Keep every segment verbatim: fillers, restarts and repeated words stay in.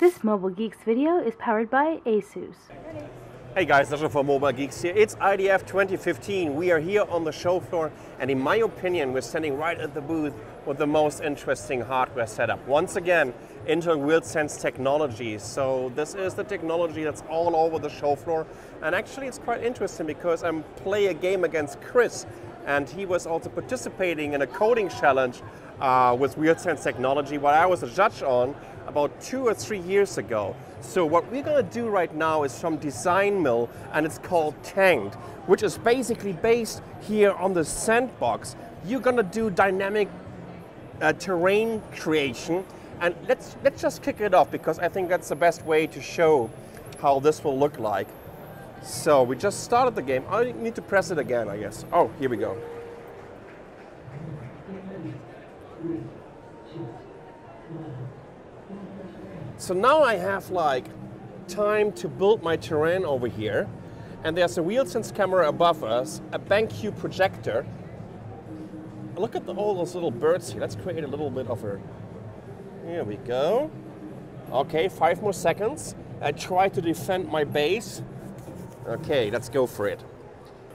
This Mobile Geeks video is powered by ASUS. Hey guys, Sasha for Mobile Geeks here. It's I D F twenty fifteen. We are here on the show floor, and in my opinion, we're standing right at the booth with the most interesting hardware setup. Once again, Intel RealSense technology. So this is the technology that's all over the show floor. And actually it's quite interesting because I'm playing a game against Chris, and he was also participating in a coding challenge uh, with RealSense technology, what I was a judge on about two or three years ago. So what we're gonna do right now is from Design Mill, and it's called Tanked, which is basically based here on the sandbox. You're gonna do dynamic uh, terrain creation, and let's, let's just kick it off because I think that's the best way to show how this will look like. So we just started the game. I need to press it again, I guess. Oh, here we go. So now I have like time to build my terrain over here. And there's a RealSense camera above us, a BenQ projector. Look at the, all those little birds here. Let's create a little bit of a... Here we go. Okay, five more seconds. I try to defend my base. Okay, let's go for it.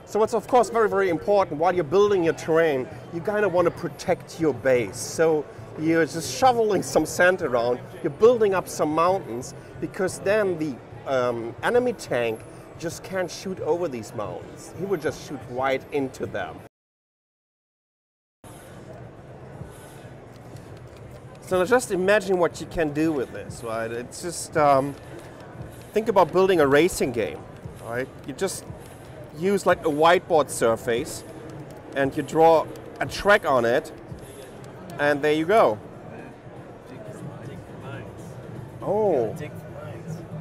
So it's of course very, very important while you're building your terrain, you kind of want to protect your base. So you're just shoveling some sand around, you're building up some mountains, because then the um, enemy tank just can't shoot over these mountains. He would just shoot right into them. So just imagine what you can do with this, right? It's just, um, think about building a racing game. Right. You just use like a whiteboard surface and you draw a track on it, and there you go. Oh,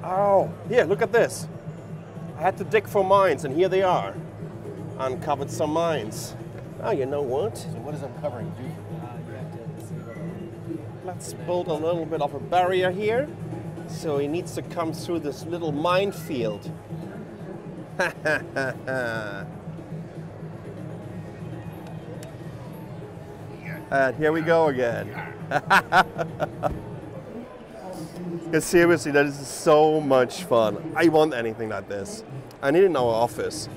oh, here, look at this. I had to dig for mines, and here they are. Uncovered some mines. Oh, you know what? So what does uncovering do? Let's build a little bit of a barrier here. So he needs to come through this little minefield. And here we go again. Seriously, that is so much fun. I want anything like this. I need it in our office.